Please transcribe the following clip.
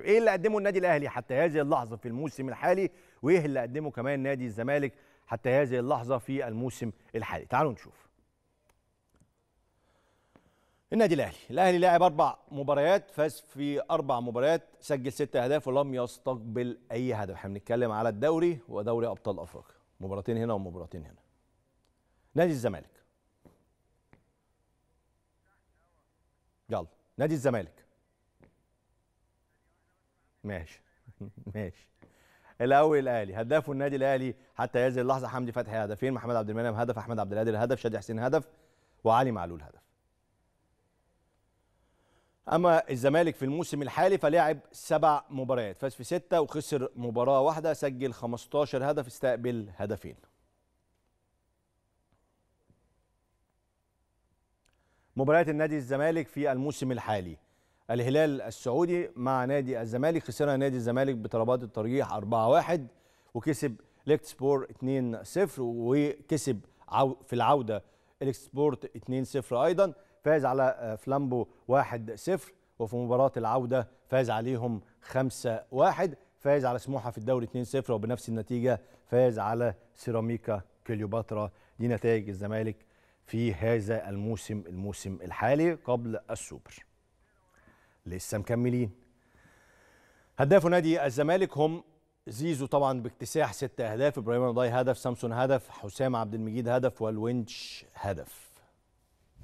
ايه اللي قدمه النادي الاهلي حتى هذه اللحظه في الموسم الحالي، وايه اللي قدمه كمان نادي الزمالك حتى هذه اللحظه في الموسم الحالي؟ تعالوا نشوف. النادي الاهلي لعب 4 مباريات، فاز في 4 مباريات، سجل 6 اهداف ولم يستقبل اي هدف. احنا بنتكلم على الدوري ودوري ابطال افريقيا، مباراتين هنا ومباراتين هنا. نادي الزمالك، يلا نادي الزمالك، ماشي ماشي. الاول الاهلي، هدافه النادي الاهلي حتى هذه اللحظه حمدي فتحي، هدفين، محمد عبد المنعم هدف، احمد عبد القادر هدف، شادي حسين هدف، وعلي معلول هدف. اما الزمالك في الموسم الحالي فلعب 7 مباريات، فاز في 6 وخسر مباراه واحده، سجل 15 هدف، استقبل هدفين. مباريات النادي الزمالك في الموسم الحالي: الهلال السعودي مع نادي الزمالك، خسرها نادي الزمالك بضربات الترجيح 4-1، وكسب ليكت سبورت 2-0، وكسب في العودة ليكت سبورت 2-0 أيضا، فاز على فلامبو 1-0، وفي مباراة العودة فاز عليهم 5-1، فاز على سموحه في الدوري 2-0، وبنفس النتيجة فاز على سيراميكا كليوباترا. دي نتائج الزمالك في هذا الموسم الحالي قبل السوبر. لسه مكملين. هدافوا نادي الزمالك هم زيزو طبعا باكتساح 6 اهداف، ابراهيم الوضاي هدف، سامسون هدف، حسام عبد المجيد هدف، والونش هدف.